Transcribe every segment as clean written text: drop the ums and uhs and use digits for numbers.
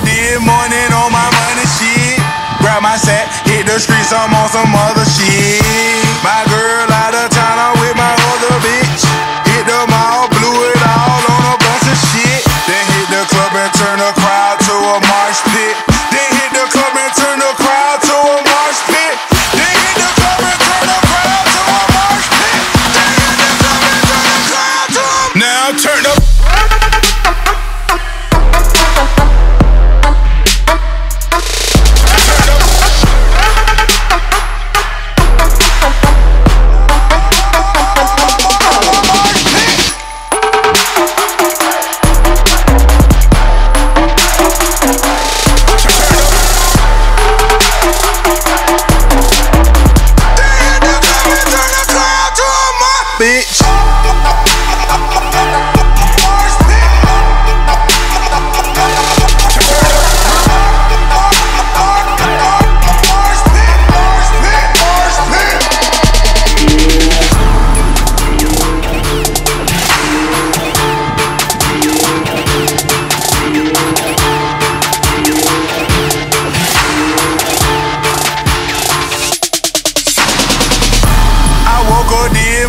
did morning on my money shit. Grab my sack, hit the streets, I'm on some other shit. My girl out of town, I'm with my other bitch. Hit the mall, blew it all on a bunch of shit. Then hit the club and turn the crowd to a marsh pit. Then hit the club and turn the crowd to a marsh pit. Then hit the club and turn the crowd to a marsh pit. Then hit the club and turn the crowd to a marsh pit. Now turn up. Bitch.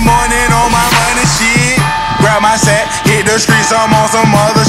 Morning on my money shit. Grab my sack, hit the streets, I'm on some other